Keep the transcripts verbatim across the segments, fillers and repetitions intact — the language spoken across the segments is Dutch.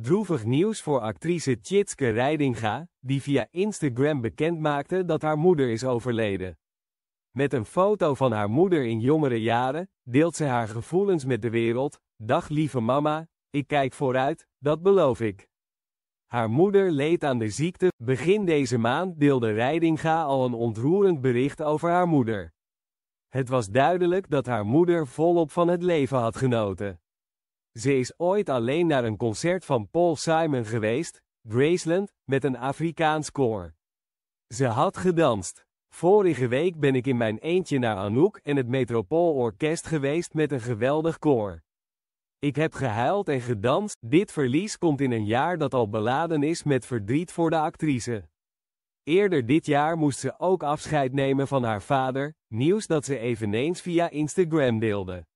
Droevig nieuws voor actrice Tjitske Reidinga, die via Instagram bekendmaakte dat haar moeder is overleden. Met een foto van haar moeder in jongere jaren, deelt ze haar gevoelens met de wereld. Dag lieve mama, ik kijk vooruit, dat beloof ik. Haar moeder leed aan de ziekte. Begin deze maand deelde Reidinga al een ontroerend bericht over haar moeder. Het was duidelijk dat haar moeder volop van het leven had genoten. Ze is ooit alleen naar een concert van Paul Simon geweest, Graceland, met een Afrikaans koor. Ze had gedanst. Vorige week ben ik in mijn eentje naar Anouk en het Metropool Orkest geweest met een geweldig koor. Ik heb gehuild en gedanst. Dit verlies komt in een jaar dat al beladen is met verdriet voor de actrice. Eerder dit jaar moest ze ook afscheid nemen van haar vader, nieuws dat ze eveneens via Instagram deelde.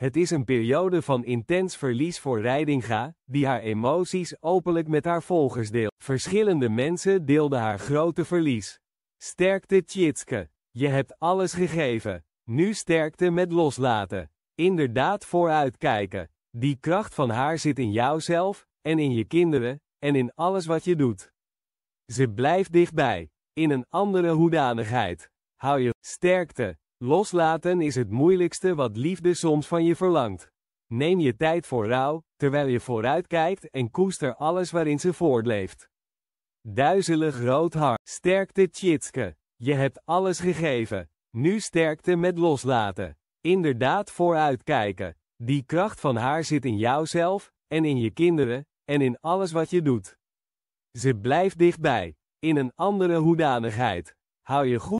Het is een periode van intens verlies voor Reidinga, die haar emoties openlijk met haar volgers deelt. Verschillende mensen deelden haar grote verlies. Sterkte Tjitske, je hebt alles gegeven. Nu sterkte met loslaten. Inderdaad vooruitkijken. Die kracht van haar zit in jouzelf, en in je kinderen, en in alles wat je doet. Ze blijft dichtbij, in een andere hoedanigheid. Hou je sterkte. Loslaten is het moeilijkste wat liefde soms van je verlangt. Neem je tijd voor rouw, terwijl je vooruitkijkt en koester alles waarin ze voortleeft. Duizelig rood hart. Sterkte Tjitske. Je hebt alles gegeven. Nu sterkte met loslaten. Inderdaad vooruitkijken. Die kracht van haar zit in jouzelf, en in je kinderen, en in alles wat je doet. Ze blijft dichtbij, in een andere hoedanigheid. Hou je goed.